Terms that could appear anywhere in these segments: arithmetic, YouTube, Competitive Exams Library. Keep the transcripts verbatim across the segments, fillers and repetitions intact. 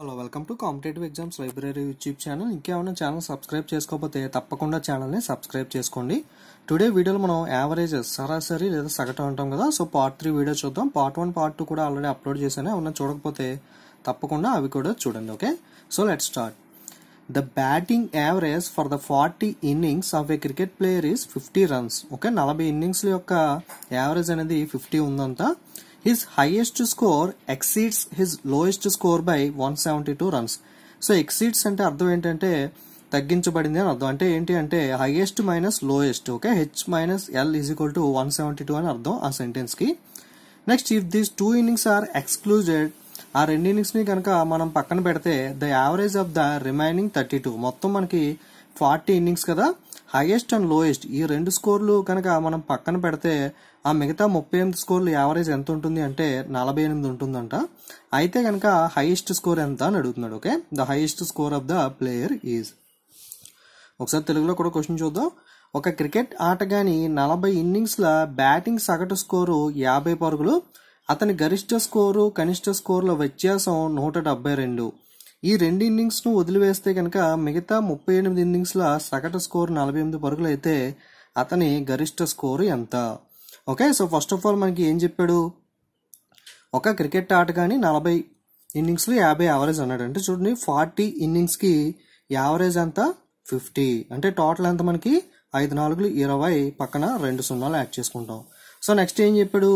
Hello, welcome to Competitive Exams Library YouTube channel. If you haven't subscribed to the channel, subscribe to the channel. Today video is averages, sarasari leda sagatu antam kada. So part three video chuddam. Part one, part two kuda already upload chesanu. Avuna chudakapothe tappakunda avi kuda chudandi. Okay, so let's start. The batting average for the forty innings of a cricket player is fifty runs. Okay, forty innings yokka average anedi fifty undanta. His highest score exceeds his lowest score by one seventy-two runs. So exceeds ante ardham entante tagginchbadindi ani ardham, ante enti ante highest minus lowest. Okay, h minus l is equal to one seventy-two ani ardham aa sentence ki. Next, if these two innings are excluded, aa rendu innings ni ganaka manam pakkana pedithe the average of the remaining thirty-two. Mottham manaki forty innings kada, highest and lowest ee rendu score lu ganaka manam pakkana pedithe ఆ మిగతా thirty-eight స్కోర్లు average ఎంత ఉంటుంది అంటే forty-eight ఉంటుందంట. అయితే గనక highest score ఎంత అని అడుగుతున్నాడు. Okay, the highest score of the player is. ఒకసారి తెలుగులో కూడా క్వశ్చన్ చూద్దాం. ఒక క్రికెట్ ఆటగాని forty ఇన్నింగ్స్ ల బ్యాటింగ్ సగటు స్కోరు యాభై పరుగులు, అతని గరిష్ట స్కోరు కనిష్ట స్కోర్ల వ్యత్యాసం నూట డెబ్బై రెండు. ఈ రెండు ఇన్నింగ్స్ ను వదిలివేస్తే గనక మిగతా ముప్పై ఎనిమిది ఇన్నింగ్స్ ల సగటు స్కోర్ నలభై ఎనిమిది పరుగులు అయితే అతని గరిష్ట స్కోరు ఎంత? Okay, so first of all మనకి ఏం చెప్పాడు, ఒక క్రికెట్ ఆటగాని నలభై ఇన్నింగ్స్లో యాభై యావరేజ్ అన్నాడు. అంటే చూడండి, ఫార్టీ ఇన్నింగ్స్కి యావరేజ్ అంతా ఫిఫ్టీ, అంటే టోటల్ అంతా మనకి ఐదు నాలుగులు ఇరవై, పక్కన రెండు సున్నాలు యాడ్ చేసుకుంటాం. సో నెక్స్ట్ ఏం చెప్పాడు,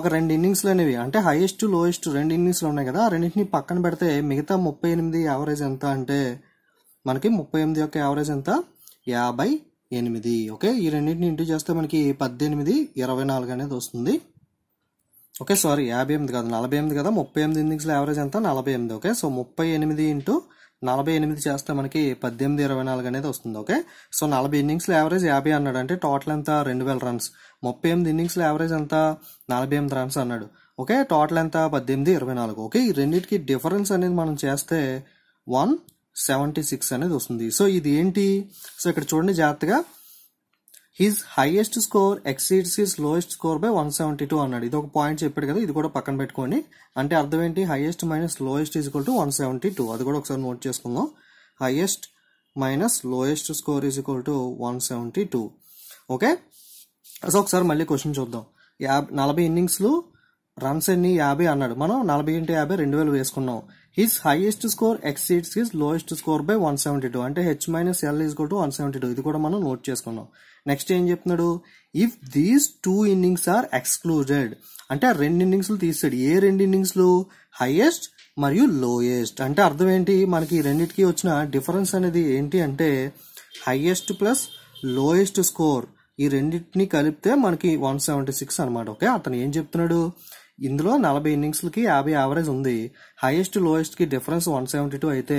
ఒక రెండు ఇన్నింగ్స్లు అనేవి అంటే హైయెస్ట్ లోయెస్ట్ రెండు ఇన్నింగ్స్లు ఉన్నాయి కదా, రెండింటిని పక్కన పెడితే మిగతా ముప్పై ఎనిమిది యావరేజ్ ఎంత అంటే మనకి ముప్పై ఎనిమిది యొక్క యావరేజ్ ఎంత యాభై ఎనిమిది. ఓకే, ఈ రెండింటిని ఇంటూ చేస్తే మనకి పద్దెనిమిది ఇరవై నాలుగు అనేది వస్తుంది. ఓకే, సారీ యాభై ఎనిమిది కాదు నలభై ఎనిమిది కదా, ముప్పై ఎనిమిది ఇన్నింగ్స్లో యావరేజ్ అంతా నలభై ఎనిమిది. ఓకే, సో ముప్పై ఎనిమిది ఇంటూ నలభై ఎనిమిది చేస్తే మనకి పద్దెనిమిది ఇరవై నాలుగు అనేది వస్తుంది. ఓకే, సో నలభై ఇన్నింగ్స్లో యావరేజ్ యాభై అన్నాడు, అంటే టోటల్ అంతా రెండు వేల రన్స్. ముప్పై ఎనిమిది ఇన్నింగ్స్లో యావరేజ్ అంతా నలభై ఎనిమిది రన్స్ అన్నాడు. ఓకే, టోటల్ అంతా పద్దెనిమిది ఇరవై నాలుగు. ఓకే, ఈ రెండింటికి డిఫరెన్స్ అనేది మనం చేస్తే వన్ సెవెంటీ సిక్స్ అనేది వస్తుంది. సో ఇది ఏంటి, సో ఇక్కడ చూడండి జాగ్రత్తగా, his highest score exceeds his lowest score by one seventy two అన్నాడు. ఇది ఒక పాయింట్ చెప్పాడు కదా, ఇది కూడా పక్కన పెట్టుకోండి. అంటే అర్థం ఏంటి, highest minus lowest is equal to one seventy two. అది కూడా ఒకసారి నోట్ చేసుకుందాం, highest minus lowest score is equal to one seventy two. Okay, so ఒకసారి మళ్ళీ క్వశ్చన్ చూద్దాం. యాభై నలభై ఇన్నింగ్స్లు రన్స్ ఎన్ని యాభై అన్నాడు, మనం నలభై ఇంటి యాభై రెండు వేలు వేసుకున్నాం. His highest score exceeds his lowest score by one seventy two అంటే H minus L is equal to one seventy two. ఇది కూడా మనం నోట్ చేసుకున్నాం. నెక్స్ట్ ఏం చెప్తున్నాడు, if these two innings are excluded అంటే ఆ రెండు ఇన్నింగ్స్లు తీసాడు. ఏ రెండు ఇన్నింగ్స్లు, హైయెస్ట్ మరియు లోయెస్ట్. అంటే అర్థం ఏంటి, మనకి రెండింటికి వచ్చిన డిఫరెన్స్ అనేది ఏంటి అంటే హైయెస్ట్ ప్లస్ లోయెస్ట్ స్కోర్, ఈ రెండింటిని కలిపితే మనకి వన్ సెవెంటీ సిక్స్ అనమాట. ఓకే, అతను ఏం చెప్తున్నాడు, ఇందులో నలభై ఇన్నింగ్స్లకి యాభై యావరేజ్ ఉంది, హైయెస్ట్ లోయెస్ట్కి డిఫరెన్స్ వన్ సెవెంటీ టూ అయితే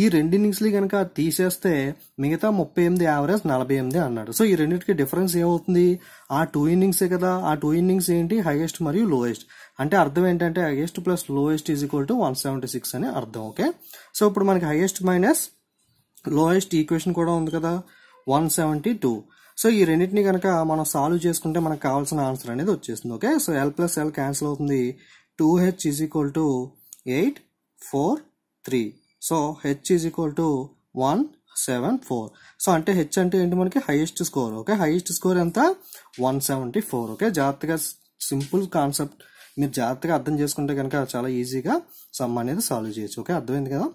ఈ రెండు ఇన్నింగ్స్లు కనుక తీసేస్తే మిగతా ముప్పై ఎనిమిది యావరేజ్ నలభై ఎనిమిది అన్నాడు. సో ఈ రెండింటికి డిఫరెన్స్ ఏమవుతుంది, ఆ టూ ఇన్నింగ్సే కదా. ఆ టూ ఇన్నింగ్స్ ఏంటి, హైయెస్ట్ మరియు లోయెస్ట్. అంటే అర్థం ఏంటంటే highest plus lowest is equal to one seventy six అని అర్థం. ఓకే, సో ఇప్పుడు మనకి హైయెస్ట్ మైనస్ లోయెస్ట్ ఈక్వేషన్ కూడా ఉంది కదా, వన్ సెవెంటీ టూ. సో ఈ రెండింటిని కనుక మనం సాల్వ్ చేసుకుంటే మనకు కావాల్సిన ఆన్సర్ అనేది వచ్చేస్తుంది. Okay, so L plus L cancel అవుతుంది, two H is equal to eight four three. So H is equal to one seven four. So అంటే హెచ్ అంటే ఏంటి, మనకి highest score. Okay, highest score ఎంత వన్ సెవెంటీ ఫోర్. ఓకే, జాగ్రత్తగా simple concept మీరు జాగ్రత్తగా అర్థం చేసుకుంటే కనుక చాలా ఈజీగా సమ్ అనేది సాల్వ్ చేయొచ్చు. ఓకే, అర్థమైంది కదా.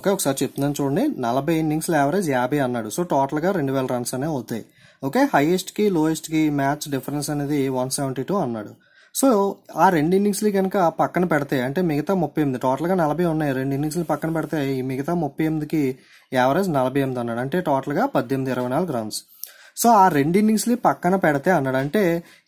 ఓకే, ఒకసారి చెప్తున్నాను చూడండి, నలభై ఇన్నింగ్స్లో యావరేజ్ యాభై అన్నాడు. సో టోటల్గా రెండు వేల రన్స్ అనేవి అవుతాయి. ఓకే, హైయెస్ట్కి లోయెస్ట్కి మ్యాచ్ డిఫరెన్స్ అనేది వన్ సెవెంటీ టూ అన్నాడు. సో ఆ రెండు ఇన్నింగ్స్లు కనుక పక్కన పెడతాయి అంటే మిగతా ముప్పై ఎనిమిది, టోటల్గా నలభై ఉన్నాయి, రెండు ఇన్నింగ్స్లు పక్కన పెడితే ఈ మిగతా ముప్పై ఎనిమిదికి యావరేజ్ నలభై ఎనిమిది అన్నాడు. అంటే టోటల్గా పద్దెనిమిది ఇరవై నాలుగు రన్స్. సో ఆ రెండు ఇన్నింగ్స్లు పక్కన పెడితే అన్నాడు, అంటే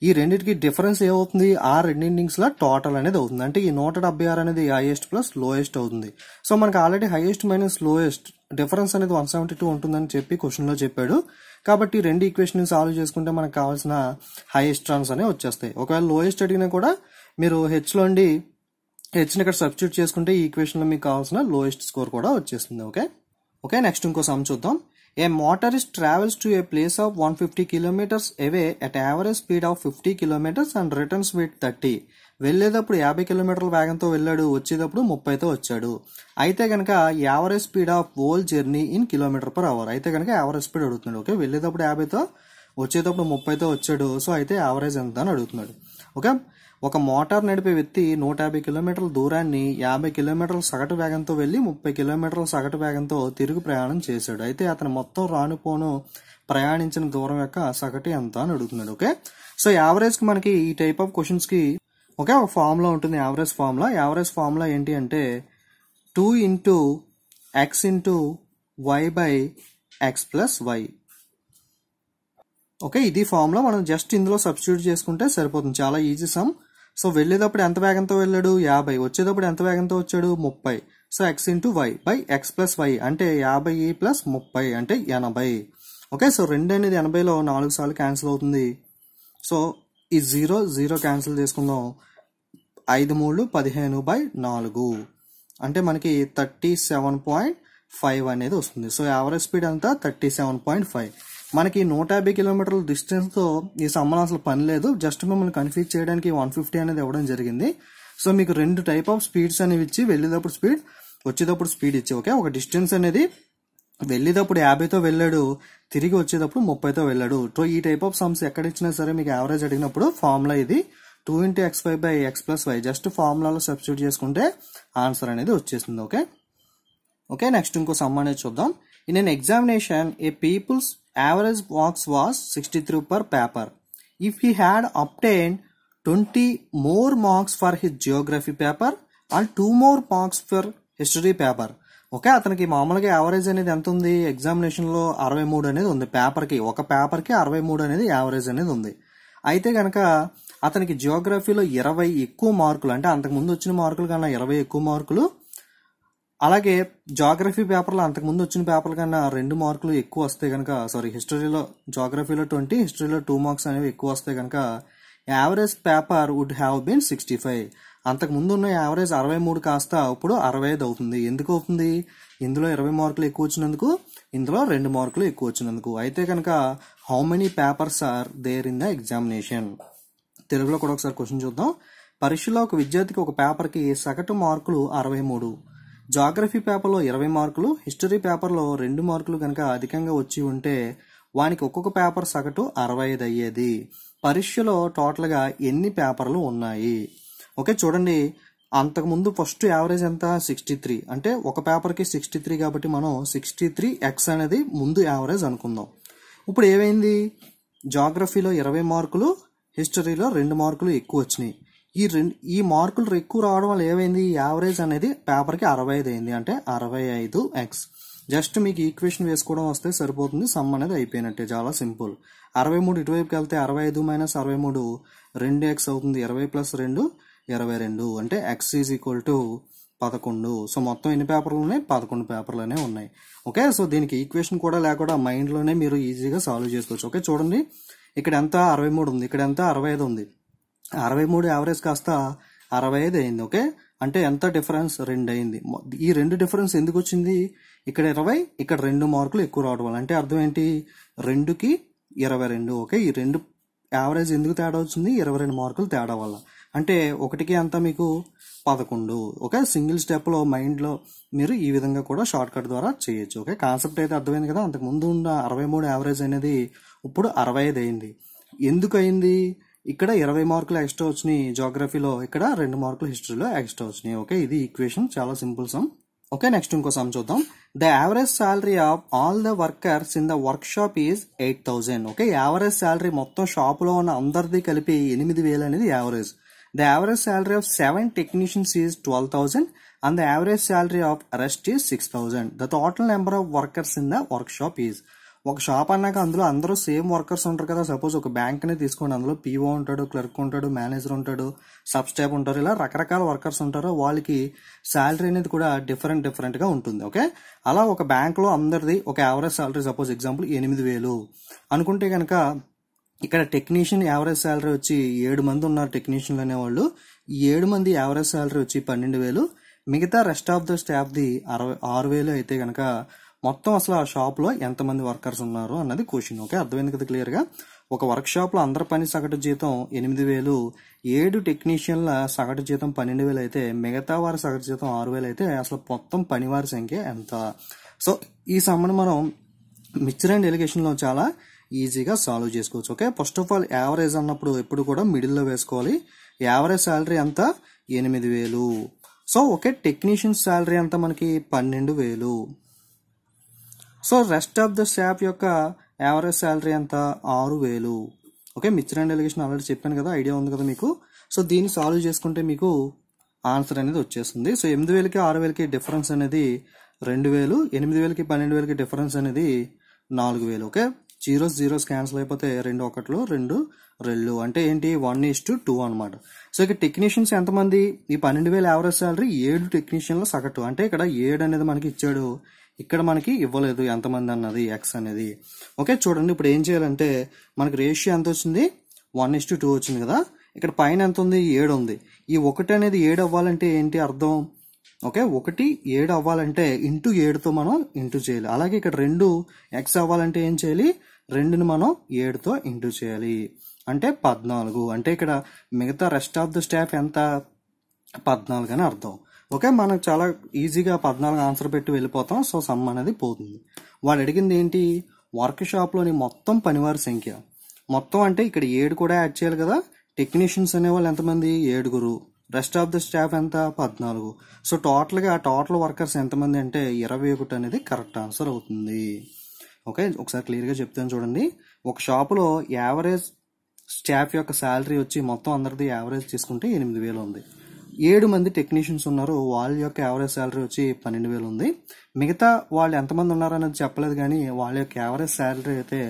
ఈ రెండింటికి డిఫరెన్స్ ఏమవుతుంది, ఆ రెండు ఇన్నింగ్స్లో టోటల్ అనేది అవుతుంది. అంటే ఈ నూట డెబ్బై ఆరు అనేది హైయెస్ట్ ప్లస్ లోయెస్ట్ అవుతుంది. సో మనకి already highest minus lowest difference అనేది వన్ సెవెంటీ టూ ఉంటుందని చెప్పి క్వశ్చన్లో చెప్పాడు. కాబట్టి రెండు ఈక్వేషన్ సాల్వ్ చేసుకుంటే మనకు కావాల్సిన హైయెస్ట్ రన్స్ అనేవి వచ్చేస్తాయి. ఒకవేళ లోయెస్ట్ అడిగినా కూడా మీరు హెచ్లో అండి హెచ్ని ఇక్కడ సబ్స్టిట్యూట్ చేసుకుంటే ఈ ఈక్వేషన్లో మీకు కావాల్సిన లోయెస్ట్ స్కోర్ కూడా వచ్చేస్తుంది. ఓకే, ఓకే నెక్స్ట్ ఇంకో సమ్ చూద్దాం. A motorist travels to a place of one hundred fifty kilometers away at average speed of fifty kilometers and returns with thirty. వెళ్ళేటప్పుడు యాభై కిలోమీటర్ల వేగంతో వెళ్ళాడు, వచ్చేటప్పుడు ముప్పైతో వచ్చాడు. అయితే కనుక average speed of whole journey in kilometer per hour, అయితే కనుక యావరేజ్ స్పీడ్ అడుగుతున్నాడు. ఓకే, వెళ్ళేటప్పుడు యాభైతో వచ్చేటప్పుడు ముప్పైతో వచ్చాడు, సో అయితే యావరేజ్ ఎంత అని అడుగుతున్నాడు. ఓకే, ఒక మోటార్ నడిపే వ్యక్తి నూట యాభై కిలోమీటర్ల దూరాన్ని యాభై కిలోమీటర్ల సగటు వేగంతో వెళ్ళి ముప్పై కిలోమీటర్ల సగటు వేగంతో తిరుగు ప్రయాణం చేశాడు. అయితే అతను మొత్తం రానుపోను ప్రయాణించిన దూరం యొక్క సగటు ఎంత అని అడుగుతున్నాడు. ఓకే, సో యావరేజ్కి మనకి ఈ టైప్ ఆఫ్ క్వశ్చన్స్కి ఓకే ఒక ఫార్ములా ఉంటుంది, యావరేజ్ ఫార్ములా. యావరేజ్ ఫార్ములా ఏంటి అంటే two into X into Y by X plus Y. Okay, ఇది ఫార్ములా. మనం జస్ట్ ఇందులో సబ్స్టిట్యూట్ చేసుకుంటే సరిపోతుంది, చాలా ఈజీ సమ్. సో వెళ్ళేటప్పుడు ఎంత వేగంతో వెళ్ళాడు, యాభై. వచ్చేటప్పుడు ఎంత వేగంతో వచ్చాడు, ముప్పై. So X into Y by X plus Y అంటే యాభై ప్లస్ ముప్పై అంటే ఎనభై. ఓకే, సో రెండు అనేది ఎనభైలో నాలుగు సార్లు క్యాన్సిల్ అవుతుంది. సో ఈ జీరో జీరో క్యాన్సిల్ చేసుకుందాం. ఐదు మూడు పదిహేను బై నాలుగు అంటే మనకి థర్టీ సెవెన్ పాయింట్ ఫైవ్ అనేది వస్తుంది. సో యావరేజ్ స్పీడ్ అంతా థర్టీ సెవెన్ పాయింట్ ఫైవ్ మనకి నూట యాభై కిలోమీటర్ల డిస్టెన్స్తో ఈ సమ్మర్ అసలు పని లేదు, జస్ట్ మిమ్మల్ని కన్ఫ్యూజ్ చేయడానికి వన్ ఫిఫ్టీ అనేది ఇవ్వడం జరిగింది. సో మీకు రెండు టైప్ ఆఫ్ స్పీడ్స్ అనేవి ఇచ్చి, వెళ్ళేటప్పుడు స్పీడ్, వచ్చేటప్పుడు స్పీడ్ ఇచ్చి. ఓకే, ఒక డిస్టెన్స్ అనేది వెళ్ళేటప్పుడు యాభైతో వెళ్ళాడు, తిరిగి వచ్చేటప్పుడు ముప్పైతో వెళ్ళాడు. సో ఈ టైప్ ఆఫ్ సమ్స్ ఎక్కడ ఇచ్చినా సరే మీకు యావరేజ్ అడిగినప్పుడు ఫార్ములా ఇది two into x y by X plus y. Just ఫార్ములాలో సబ్స్టిట్యూట్ చేసుకుంటే ఆన్సర్ అనేది వచ్చేసింది. ఓకే ఓకే నెక్స్ట్ ఇంకో సమ్ అనేది చూద్దాం. In an examination a people's average marks was sixty three per paper. If he had obtain twenty more marks for his geography paper and two more marks for history paper. Okay, అతనికి మామూలుగా average అనేది ఎంత ఉంది, ఎగ్జామినేషన్లో అరవై మూడు అనేది ఉంది పేపర్కి, ఒక పేపర్కి అరవై మూడు అనేది యావరేజ్ అనేది ఉంది. అయితే కనుక అతనికి జియోగ్రఫీలో ఇరవై ఎక్కువ మార్కులు, అంటే అంతకుముందు వచ్చిన మార్కులు కన్నా ఇరవై ఎక్కువ మార్కులు, అలాగే జాగ్రఫీ పేపర్లో అంతకుముందు వచ్చిన పేపర్ల కన్నా రెండు మార్కులు ఎక్కువ వస్తే కనుక, సారీ హిస్టరీలో జాగ్రఫీలో ట్వంటీ హిస్టరీలో టూ మార్క్స్ అనేవి ఎక్కువ వస్తే కనుక average paper would have been sixty five అంతకుముందు ఉన్న యావరేజ్ అరవై మూడు కాస్త ఇప్పుడు అరవై ఐదు అవుతుంది. ఎందుకు అవుతుంది, ఇందులో ఇరవై మార్కులు ఎక్కువ వచ్చినందుకు, ఇందులో రెండు మార్కులు ఎక్కువ వచ్చినందుకు. అయితే కనుక how many papers are there in the examination. తెలుగులో కూడా ఒకసారి క్వశ్చన్ చూద్దాం. పరీక్షలో ఒక విద్యార్థికి ఒక పేపర్కి సగటు మార్కులు అరవై మూడు, జాగ్రఫీ పేపర్లో ఇరవై మార్కులు, హిస్టరీ పేపర్లో రెండు మార్కులు కనుక అధికంగా వచ్చి ఉంటే వానికి ఒక్కొక్క పేపర్ సగటు అరవై ఐదు అయ్యేది. పరీక్షలో టోటల్గా ఎన్ని పేపర్లు ఉన్నాయి. ఓకే చూడండి, అంతకుముందు ఫస్ట్ యావరేజ్ ఎంత, సిక్స్టీ త్రీ అంటే ఒక పేపర్కి సిక్స్టీ త్రీ కాబట్టి మనం సిక్స్టీ త్రీ ఎక్స్ అనేది ముందు యావరేజ్ అనుకుందాం. ఇప్పుడు ఏమైంది, జాగ్రఫీలో ఇరవై మార్కులు, హిస్టరీలో రెండు మార్కులు ఎక్కువ వచ్చినాయి. ఈ రెండు ఈ మార్కులు ఎక్కువ రావడం వల్ల ఏమైంది, యావరేజ్ అనేది పేపర్కి అరవై ఐదు అయింది, అంటే అరవై ఐదు ఎక్స్. జస్ట్ మీకు ఈక్వేషన్ వేసుకోవడం వస్తే సరిపోతుంది, సమ్ అనేది అయిపోయినట్టే, చాలా సింపుల్. అరవై మూడు ఇటువైపుకి వెళ్తే అరవై ఐదు మైనస్ అరవై మూడు రెండు ఎక్స్ అవుతుంది, ఇరవై ప్లస్ రెండు ఇరవై రెండు అంటే ఎక్స్ ఈజ్ ఈక్వల్ టు పదకొండు. సో మొత్తం ఎన్ని పేపర్లు ఉన్నాయి, పదకొండు పేపర్లనే ఉన్నాయి. ఓకే, సో దీనికి ఈక్వేషన్ కూడా లేకుండా మైండ్లోనే మీరు ఈజీగా సాల్వ్ చేసుకోవచ్చు. ఓకే చూడండి, ఇక్కడ ఎంత అరవై మూడు ఉంది, ఇక్కడ ఎంత అరవై ఐదు ఉంది, అరవై మూడు యావరేజ్ కాస్త అరవై ఐదు అయింది. ఓకే అంటే ఎంత డిఫరెన్స్, రెండు అయింది. ఈ రెండు డిఫరెన్స్ ఎందుకు వచ్చింది, ఇక్కడ ఇరవై ఇక్కడ రెండు మార్కులు ఎక్కువ రావడం వల్ల. అంటే అర్థం ఏంటి, రెండుకి ఇరవై రెండు. ఓకే ఈ రెండు యావరేజ్ ఎందుకు తేడా వచ్చింది, ఇరవై రెండు మార్కులు తేడా వల్ల. అంటే ఒకటికి అంత మీకు పదకొండు. ఓకే సింగిల్ స్టెప్లో మైండ్లో మీరు ఈ విధంగా కూడా షార్ట్ కట్ ద్వారా చేయొచ్చు. ఓకే కాన్సెప్ట్ అయితే అర్థమైంది కదా, అంతకుముందు ఉన్న అరవై మూడు యావరేజ్ అనేది ఇప్పుడు అరవై ఐదు అయింది. ఎందుకు అయింది, ఇక్కడ ఇరవై మార్కులు ఎక్స్ట్రా వచ్చినాయి జాగ్రఫీలో, ఇక్కడ రెండు మార్కులు హిస్టరీలో ఎక్స్ట్రా వచ్చినాయి. ఓకే ఇది ఈక్వేషన్, చాలా సింపుల్ సమ్. ఓకే నెక్స్ట్ ఇంకో సమ్ చూద్దాం. The average salary of all the workers in the workshop is eight thousand. Okay average salary మొత్తం షాపులో ఉన్న అందరిది కలిపి ఎనిమిది వేలు అనేది average. The average salary of seven technicians is twelve thousand and the average salary of rest is six thousand. The total number of workers in the workshop is. ఒక shop అన్నాక అందులో అందరూ సేమ్ వర్కర్స్ ఉంటారు కదా. Suppose ఒక bank అనేది తీసుకోండి, అందులో పీఓ ఉంటాడు, క్లర్క్ ఉంటాడు, మేనేజర్ ఉంటాడు, సబ్ స్టాఫ్ ఉంటారు, ఇలా రకరకాల వర్కర్స్ ఉంటారు. వాళ్ళకి శాలరీ అనేది కూడా డిఫరెంట్ డిఫరెంట్గా ఉంటుంది. ఓకే అలా ఒక బ్యాంక్లో అందరిది ఒక యావరేజ్ శాలరీ సపోజ్ ఎగ్జాంపుల్ ఎనిమిది వేలు అనుకుంటే కనుక ఇక్కడ టెక్నీషియన్ యావరేజ్ శాలరీ వచ్చి ఏడు మంది ఉన్నారు టెక్నీషియన్లు అనేవాళ్ళు, ఈ ఏడు మంది యావరేజ్ శాలరీ వచ్చి పన్నెండు వేలు, మిగతా రెస్ట్ ఆఫ్ ద స్టాఫ్ది అరవై ఆరు వేలు. అయితే కనుక మొత్తం అసలు ఆ షాప్లో ఎంతమంది వర్కర్స్ ఉన్నారు అన్నది క్వశ్చన్. ఓకే అర్థమైంది కదా క్లియర్గా. ఒక వర్క్ షాప్ లో అందరి పని సగటు జీతం ఎనిమిది వేలు, ఏడు టెక్నీషియన్ల సగటు జీతం పన్నెండు వేలు అయితే మిగతా వారి సగటు జీతం ఆరు వేలు అయితే అసలు మొత్తం పనివారి సంఖ్య ఎంత? సో ఈ సమ్మను మనం మిక్చర్ అండ్ డెలిగేషన్ లో చాలా ఈజీగా సాల్వ్ చేసుకోవచ్చు. Okay, first of all average అన్నప్పుడు ఎప్పుడు కూడా మిడిల్లో వేసుకోవాలి. యావరేజ్ శాలరీ అంతా ఎనిమిది వేలు. సో ఓకే, టెక్నీషియన్ శాలరీ అంతా మనకి పన్నెండు వేలు. So rest of the staff యొక్క యావరేజ్ శాలరీ అంతా ఆరు వేలు. Okay, mixture and delegation already చెప్పాను కదా, ఐడియా ఉంది కదా మీకు. సో దీన్ని సాల్వ్ చేసుకుంటే మీకు ఆన్సర్ అనేది వచ్చేస్తుంది. సో ఎనిమిది వేలకి ఆరు వేలకి డిఫరెన్స్ అనేది రెండు వేలు, ఎనిమిది వేలకి పన్నెండు వేలకి డిఫరెన్స్ అనేది నాలుగు వేలు. ఓకే, జీరోస్ జీరోస్ క్యాన్సిల్ అయిపోతే రెండు ఒకట్లు రెండు రెండు అంటే ఏంటి, వన్ ఈస్ టు టూ అనమాట. సో ఇక టెక్నీషియన్స్ ఎంతమంది? ఈ పన్నెండు వేల యావరేజ్ శాలరీ ఏడు టెక్నీషియన్ల సగటు. అంటే ఇక్కడ ఏడు అనేది మనకి ఇచ్చాడు, ఇక్కడ మనకి ఇవ్వలేదు ఎంతమంది అన్నది, ఎక్స్ అనేది. ఓకే చూడండి, ఇప్పుడు ఏం చేయాలంటే మనకి రేషియో ఎంత వచ్చింది, వన్ ఈస్ టు టూ వచ్చింది కదా. ఇక్కడ పైన ఎంత ఉంది, ఏడు ఉంది. ఈ ఒకటి అనేది ఏడు అవ్వాలంటే ఏంటి అర్థం? ఓకే, ఒకటి ఏడు అవ్వాలంటే ఇంటూ ఏడుతో మనం ఇంటూ చేయాలి. అలాగే ఇక్కడ రెండు ఎక్స్ అవ్వాలంటే ఏం చేయాలి, రెండుని మనం ఏడుతో ఇంటూ చేయాలి. అంటే పద్నాలుగు. అంటే ఇక్కడ మిగతా రెస్ట్ ఆఫ్ ద స్టాఫ్ ఎంత, పద్నాలుగు అని అర్థం. ఓకే, మనం చాలా ఈజీగా పద్నాలుగు ఆన్సర్ పెట్టి వెళ్ళిపోతాం. సో సమ్ అనేది పోతుంది. వాడు అడిగింది ఏంటి, వర్క్ షాప్లోని మొత్తం పనివారి సంఖ్య. మొత్తం అంటే ఇక్కడ ఏడు కూడా యాడ్ చేయాలి కదా. టెక్నీషియన్స్ అనేవాళ్ళు ఎంతమంది, ఏడుగురు. రెస్ట్ ఆఫ్ ద స్టాఫ్ ఎంత, పద్నాలుగు. సో టోటల్గా టోటల్ వర్కర్స్ ఎంతమంది అంటే ఇరవై ఒకటి అనేది కరెక్ట్ ఆన్సర్ అవుతుంది. ఓకే, ఒకసారి క్లియర్గా చెప్తాను చూడండి. ఒక షాపులో యావరేజ్ స్టాఫ్ యొక్క శాలరీ వచ్చి మొత్తం అందరిది యావరేజ్ తీసుకుంటే ఎనిమిది వేలు ఉంది. ఏడు మంది టెక్నీషియన్స్ ఉన్నారు, వాళ్ళ యొక్క యావరేజ్ శాలరీ వచ్చి పన్నెండు వేలు ఉంది. మిగతా వాళ్ళు ఎంతమంది ఉన్నారు అనేది చెప్పలేదు, కానీ వాళ్ళ యొక్క యావరేజ్ శాలరీ అయితే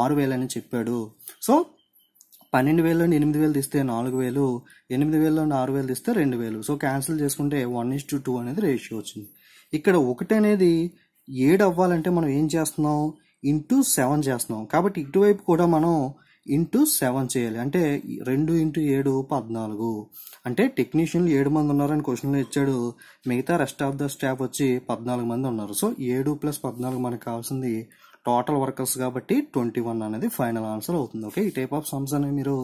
ఆరు వేలు అని చెప్పాడు. సో పన్నెండు వేలు నుండి ఎనిమిది వేలు తీస్తే నాలుగు వేలు, ఎనిమిది వేలు నుండి ఆరు వేలు తీస్తే రెండు వేలు. సో క్యాన్సిల్ చేసుకుంటే వన్ ఇస్ టు టూ అనేది రేషియో వచ్చింది. ఇక్కడ ఒకటి అనేది ఏడు అవ్వాలంటే మనం ఏం చేస్తున్నాం, ఇంటూ సెవెన్ చేస్తున్నాం. కాబట్టి ఇటువైపు కూడా మనం ఇంటూ సెవెన్ చేయాలి. అంటే రెండు ఇంటూ ఏడు పద్నాలుగు. అంటే టెక్నీషియన్లు ఏడు మంది ఉన్నారని క్వశ్చన్లో ఇచ్చాడు, మిగతా రెస్ట్ ఆఫ్ ద స్టాఫ్ వచ్చి పద్నాలుగు మంది ఉన్నారు. సో ఏడు ప్లస్ పద్నాలుగు మనకు కావాల్సింది టోటల్ వర్కర్స్, కాబట్టి ట్వంటీ వన్ అనేది ఫైనల్ ఆన్సర్ అవుతుంది. ఓకే, ఈ టైప్ ఆఫ్ సమ్స్ అనేవి మీరు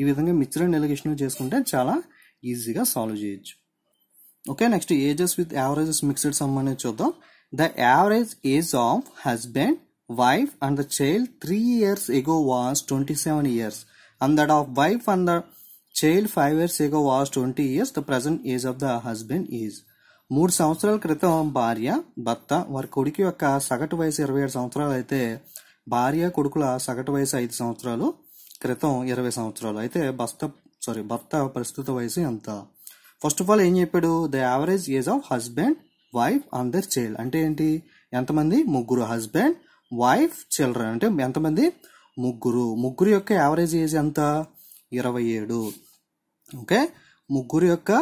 ఈ విధంగా మిక్చర్ అండ్ డెలిగేషన్ చేసుకుంటే చాలా ఈజీగా సాల్వ్ చేయొచ్చు. Okay, next ages with averages mixed sum అనేది చూద్దాం. The average age of husband, wife and the child three years ago was twenty seven years and that of wife and the child five years ago was twenty years the present age of the husband is. మూడు సంవత్సరాల క్రితం భార్య, భర్త, వారి కొడుకు యొక్క సగటు వయసు ఇరవై ఏడు సంవత్సరాలు అయితే భార్య కొడుకుల సగటు వయసు ఐదు సంవత్సరాలు క్రితం ఇరవై సంవత్సరాలు అయితే భర్త సారీ భర్త ప్రస్తుత వయసు ఎంత? ఫస్ట్ ఆఫ్ ఆల్ ఏం చెప్పాడు, the average age of husband, wife and there child. అంటే ఏంటి, ఎంతమంది, ముగ్గురు. హస్బెండ్, వైఫ్, చిల్డ్రన్ అంటే ఎంతమంది, ముగ్గురు. ముగ్గురు యొక్క యావరేజ్ ఏజ్ ఎంత, ఇరవై ఏడు. ఓకే, ముగ్గురు యొక్క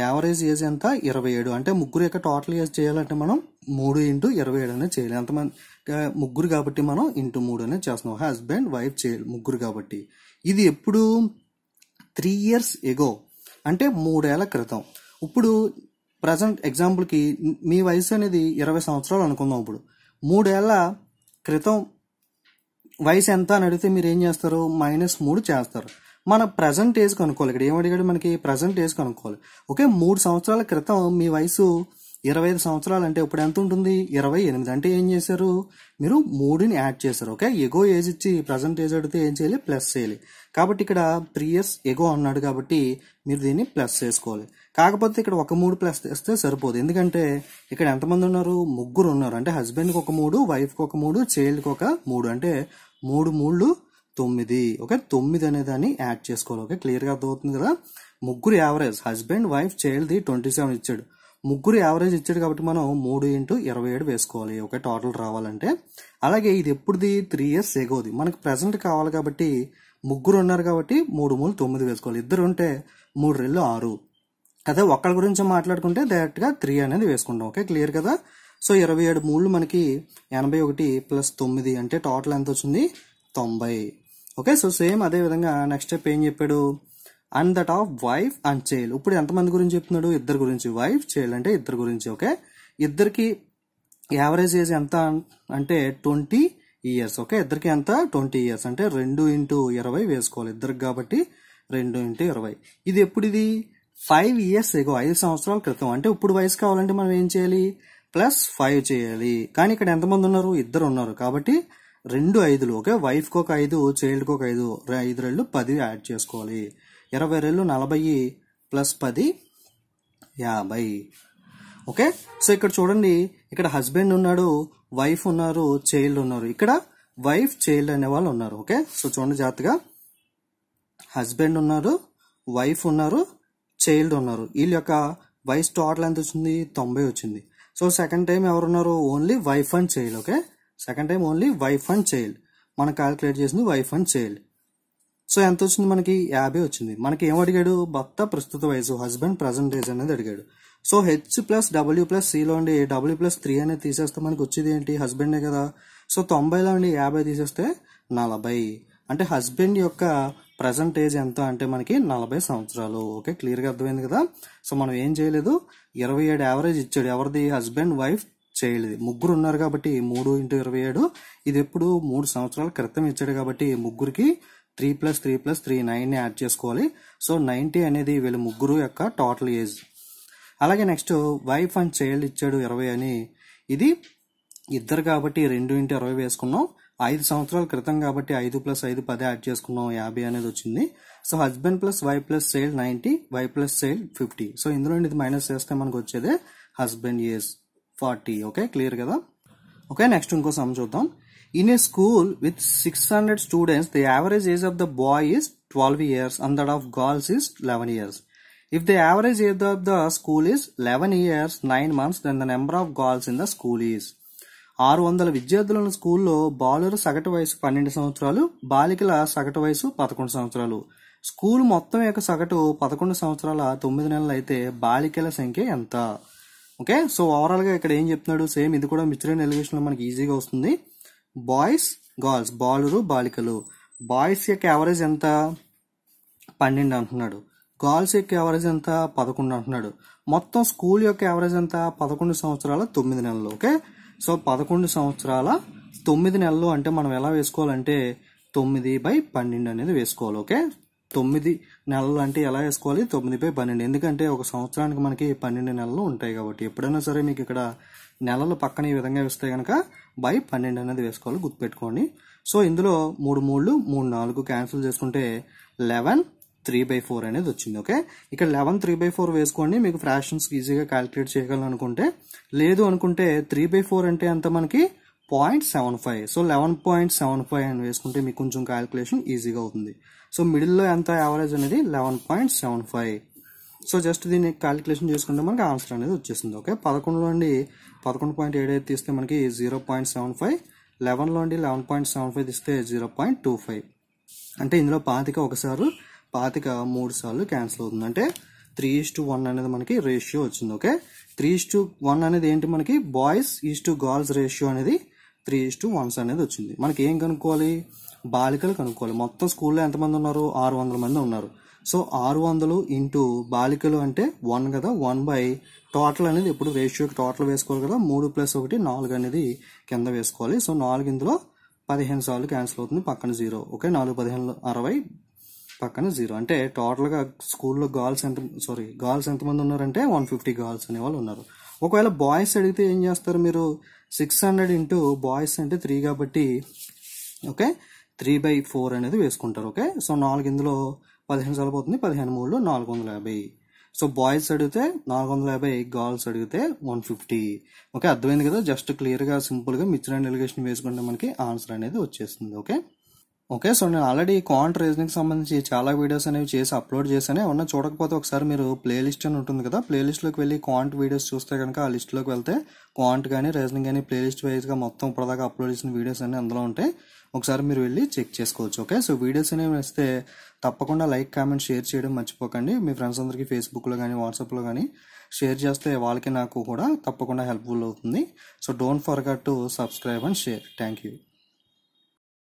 యావరేజ్ ఏజ్ ఎంత, ఇరవై ఏడు. అంటే ముగ్గురు యొక్క టోటల్ ఏజ్ చేయాలంటే మనం మూడు ఇంటూ ఇరవై ఏడు అనేది చేయాలి. ఎంతమంది ముగ్గురు కాబట్టి మనం ఇంటూ మూడు అనేది చేస్తున్నాం. హస్బెండ్, వైఫ్, చైల్డ్ ముగ్గురు కాబట్టి. ఇది ఎప్పుడు, త్రీ ఇయర్స్ ఎగో అంటే మూడేళ్ల క్రితం. ఇప్పుడు ప్రజెంట్ ఎగ్జాంపుల్కి మీ వయసు అనేది ఇరవై సంవత్సరాలు అనుకుందాం. ఇప్పుడు మూడేళ్ల క్రితం వయసు ఎంత అని అడిగితే మీరు ఏం చేస్తారు, మైనస్ మూడు చేస్తారు. మన ప్రజెంట్ ఏజ్ కనుక్కోవాలి. ఇక్కడ ఏమడిగాడు, మనకి ప్రజెంట్ ఏజ్ కనుక్కోవాలి. ఓకే, మూడు సంవత్సరాల క్రితం మీ వయసు ఇరవై ఐదు సంవత్సరాలు అంటే ఇప్పుడు ఎంత ఉంటుంది, ఇరవై ఎనిమిది. అంటే ఏం చేశారు, మీరు మూడుని యాడ్ చేశారు. ఓకే, ఎగో ఏజ్ ఇచ్చి ప్రజెంట్ ఏజ్ అడిగితే ఏం చేయాలి, ప్లస్ చేయాలి. కాబట్టి ఇక్కడ త్రీ ఇయర్స్ ఎగో అన్నాడు కాబట్టి మీరు దీన్ని ప్లస్ చేసుకోవాలి. కాకపోతే ఇక్కడ ఒక మూడు ప్లస్ చేస్తే సరిపోదు, ఎందుకంటే ఇక్కడ ఎంతమంది ఉన్నారు, ముగ్గురు ఉన్నారు. అంటే హస్బెండ్కి ఒక మూడు, వైఫ్కి ఒక మూడు, చైల్డ్కి ఒక మూడు. అంటే మూడు మూడు తొమ్మిది. ఓకే, తొమ్మిది అనే దాన్ని యాడ్ చేసుకోవాలి. ఓకే, క్లియర్గా అర్థమవుతుంది కదా. ముగ్గురు average, husband, wife, child the twenty seven ఇచ్చాడు. ముగ్గురు యావరేజ్ ఇచ్చాడు కాబట్టి మనం మూడు ఇంటూ ఇరవై ఏడు వేసుకోవాలి. ఓకే, టోటల్ రావాలంటే. అలాగే ఇది ఎప్పుడుది, త్రీ ఇయర్స్ ఎగోది. మనకు ప్రజెంట్ కావాలి కాబట్టి ముగ్గురు ఉన్నారు కాబట్టి మూడు మూడు తొమ్మిది వేసుకోవాలి. ఇద్దరు ఉంటే మూడు రెళ్ళు ఆరు. అదే ఒకళ్ళ గురించి మాట్లాడుకుంటే డైరెక్ట్గా త్రీ అనేది వేసుకుంటాం. ఓకే, క్లియర్ కదా. సో ఇరవై ఏడు మూడు మనకి ఎనభై ఒకటి ప్లస్ తొమ్మిది అంటే టోటల్ ఎంత వచ్చింది, తొంభై. ఓకే, సో సేమ్ అదే విధంగా నెక్స్ట్ స్టెప్ ఏం చెప్పాడు, and that of wife and child. ఇప్పుడు ఎంతమంది గురించి చెప్తున్నాడు, ఇద్దరు గురించి. వైఫ్, చైల్డ్ అంటే ఇద్దరు గురించి. ఓకే, ఇద్దరికి యావరేజ్ ఏజ్ ఎంత అంటే twenty years. Okay, iddarki anta twenty years ante two into twenty vesukovali iddarki kabatti two into twenty. Idi eppudu idi five years ago five samvatsaralu kritam ante ippudu vayasu kavalante manam em cheyali plus five cheyali. Kaani ikkada entha mandi unnaru iddaru unnaru kabatti two five lu okay wife ko five child ko five five ten add chesukovali twenty forty plus ten fifty. Okay, so ikkada chudandi ikkada husband unnadu wife unnaru child unnaru ikkada wife child ane vallu unnaru. Okay, so chudandi jaathiga husband unnaru wife unnaru child unnaru illoka wife total ent ochindi ninety ochindi. So second time evaru unnaru only wife and child. Okay, second time only wife and child mana calculate chesindi wife and child. So ఎంత వచ్చింది మనకి fifty వచ్చింది. మనకి ఏమ అడిగాడు భర్త ప్రస్తుత వయసు హస్బెండ్ ప్రెజెంట్ ఏజ్ అనేది అడిగాడు. So h plus w plus c లో ఉండి w ప్లస్ త్రీ అనేది తీసేస్తే మనకి వచ్చేది ఏంటి హస్బెండే కదా. సో తొంభై లో ఉండి యాభై తీసేస్తే నలభై. అంటే హస్బెండ్ యొక్క ప్రెజెంట్ ఏజ్ ఎంత అంటే మనకి నలభై సంవత్సరాలు. ఓకే, క్లియర్గా అర్థమైంది కదా. సో మనం ఏం చేయలేదు ఇరవై ఏడు యావరేజ్ ఇచ్చాడు. ఎవరిది హస్బెండ్ వైఫ్ చైల్డ్ ముగ్గురు ఉన్నారు కాబట్టి మూడు ఇంటూ ఇరవై ఏడు. ఇది ఎప్పుడు మూడు సంవత్సరాల క్రితం ఇచ్చాడు కాబట్టి ముగ్గురికి three plus three plus three nine add చేసుకోవాలి. సో నైంటీ అనేది వీళ్ళు ముగ్గురు యొక్క టోటల్ ఏజ్. అలాగే నెక్స్ట్ వైఫ్ అండ్ చైల్డ్ ఇచ్చాడు ఇరవై అని. ఇది ఇద్దరు కాబట్టి రెండు ఇంటి ఇరవై వేసుకున్నాం. ఐదు సంవత్సరాల క్రితం కాబట్టి ఐదు ప్లస్ ఐదు పది యాడ్ చేసుకున్నాం యాభై అనేది వచ్చింది. So husband plus wife plus child ninety wife plus child fifty. So ఇందులో ఇది మైనస్ చేస్తే మనకు వచ్చేది husband age forty. Okay, clear కదా. ఓకే, నెక్స్ట్ ఇంకో సమ్ చూద్దాం. In a school with six hundred students, the average age of the boy is twelve years and that of girls is eleven years. If the average age of the school is eleven years, nine months, then the number of girls in the school is. six hundred విద్యార్థులను స్కూల్లో బాలుర సగటు వయసు పన్నెండు సంవత్సరాలు, బాలికల సగటు వయసు పదకొండు సంవత్సరాలు. స్కూల్ మొత్తం యొక్క సగటు పదకొండు సంవత్సరాల తొమ్మిది నెలలు అయితే బాలికల సంఖ్య ఎంత? ఓకే, సో ఓవరాల్ గా ఇక్కడ ఏం చెప్తున్నాడు సేమ్ ఇది కూడా మిచ్చరైన ఎలివేషన్ లో మనకి ఈజీగా వస్తుంది. బాయ్స్ గర్ల్స్ బాలురు బాలికలు. బాయ్స్ యొక్క యావరేజ్ ఎంత పన్నెండు అంటున్నాడు, గర్ల్స్ యొక్క యావరేజ్ ఎంత పదకొండు అంటున్నాడు. మొత్తం స్కూల్ యొక్క యావరేజ్ ఎంత పదకొండు సంవత్సరాల తొమ్మిది నెలలు. ఓకే, సో పదకొండు సంవత్సరాల తొమ్మిది నెలలు అంటే మనం ఎలా వేసుకోవాలంటే తొమ్మిది బై పన్నెండు అనేది వేసుకోవాలి. ఓకే, తొమ్మిది నెలలు అంటే ఎలా వేసుకోవాలి తొమ్మిది బై పన్నెండు. ఎందుకంటే ఒక సంవత్సరానికి మనకి పన్నెండు నెలలు ఉంటాయి కాబట్టి ఎప్పుడైనా సరే మీకు ఇక్కడ నెలలు పక్కన ఈ విధంగా వేస్తే కనుక బై పన్నెండు అనేది వేసుకోవాలి, గుర్తుపెట్టుకోండి. సో ఇందులో మూడు మూడు మూడు నాలుగు క్యాన్సిల్ చేసుకుంటే లెవెన్ త్రీ బై ఫోర్ అనేది వచ్చింది. ఓకే, ఇక్కడ లెవెన్ త్రీ బై ఫోర్ వేసుకోండి, మీకు ఫ్రాక్షన్స్ ఈజీగా క్యాలిక్యులేట్ చేయగలను అనుకుంటే. లేదు అనుకుంటే త్రీ బై ఫోర్ అంటే అంత మనకి point seven five. So eleven point seven five అని వేసుకుంటే మీకు కొంచెం క్యాలిక్యులేషన్ ఈజీగా అవుతుంది. సో మిడిల్లో ఎంత యావరేజ్ అనేది eleven point seven five. So just దీన్ని క్యాలిక్యులేషన్ చేసుకుంటే మనకి ఆన్సర్ అనేది వచ్చేసింది. ఓకే, పదకొండులో అండి పదకొండు పాయింట్ ఏడు ఐదు తీస్తే మనకి జీరో పాయింట్ సెవెన్ ఫైవ్, లెవెన్లో అండి లెవెన్ పాయింట్ సెవెన్ ఫైవ్ తీస్తే జీరో పాయింట్ టూ ఫైవ్. అంటే ఇందులో పాతిక ఒకసారి పాతిక మూడు సార్లు క్యాన్సిల్ అవుతుంది. అంటే త్రీ ఈస్ టు వన్ అనేది మనకి రేషియో వచ్చింది. Okay, three is to one అనేది ఏంటి మనకి boys is to girls ratio అనేది త్రీ ఈస్ టు వన్స్ అనేది వచ్చింది. మనకి ఏం కనుక్కోవాలి బాలికలు కనుక్కోవాలి. మొత్తం స్కూల్లో ఎంతమంది ఉన్నారు ఆరు వందల మంది ఉన్నారు. సో ఆరు వందలు ఇంటూ బాలికలు అంటే వన్ కదా, వన్ బై టోటల్ అనేది ఎప్పుడు రేషియోకి టోటల్ వేసుకోవాలి కదా, మూడు ప్లస్ ఒకటి నాలుగు అనేది కింద వేసుకోవాలి. సో నాలుగు ఇందులో పదిహేను సార్లు క్యాన్సిల్ అవుతుంది, పక్కన జీరో. ఓకే, నాలుగు పదిహేను అరవై పక్కన జీరో. అంటే టోటల్గా స్కూల్లో గర్ల్స్ ఎంత సారీ గర్ల్స్ ఎంతమంది ఉన్నారంటే వన్ ఫిఫ్టీ గర్ల్స్ అనేవాళ్ళు ఉన్నారు. ఒకవేళ బాయ్స్ అడిగితే ఏం చేస్తారు మీరు సిక్స్ హండ్రెడ్ ఇంటూ బాయ్స్ అంటే త్రీ కాబట్టి ఓకే త్రీ బై ఫోర్ అనేది వేసుకుంటారు. ఓకే, సో నాలుగు ఇందులో పదిహేను సార్లు పోతుంది, పదిహేను మూడు నాలుగు వందల యాభై. సో బాయ్స్ అడిగితే నాలుగు వందల యాభై గర్ల్స్ అడిగితే వన్ ఫిఫ్టీ. ఓకే, అర్థమైంది కదా. జస్ట్ క్లియర్గా సింపుల్గా మిచ్చరైన ఎలిగేషన్ వేసుకుంటే మనకి ఆన్సర్ అనేది వచ్చేస్తుంది. ఓకే ఓకే సో నేను ఆల్రెడీ కాంట్ రీజనింగ్కి సంబంధించి చాలా వీడియోస్ అనేవి చేసి అప్లోడ్ చేశాను. ఏమన్నా చూడకపోతే ఒకసారి మీరు ప్లేలిస్ట్ అని ఉంటుంది కదా, ప్లేలిస్ట్లోకి వెళ్ళి కాంట్ వీడియోస్ చూస్తే కనుక ఆ లిస్ట్లోకి వెళ్తే కాంట్ కానీ రీజనింగ్ కానీ ప్లేలిస్ట్ వైజ్గా మొత్తం ఇప్పటిదాకా అప్లోడ్ చేసిన వీడియోస్ అన్నీ అందులో ఉంటాయి. ఒకసారి మీరు వెళ్ళి చెక్ చేసుకోవచ్చు. ఓకే, సో వీడియోస్ అనేవి నచ్చితే తప్పకుండా లైక్ కామెంట్ షేర్ చేయడం మర్చిపోకండి. మీ ఫ్రెండ్స్ అందరికీ ఫేస్బుక్లో కానీ వాట్సాప్లో కానీ షేర్ చేస్తే వాళ్ళకి నాకు కూడా తప్పకుండా హెల్ప్ఫుల్ అవుతుంది. So don't forget to subscribe and share. Thank you.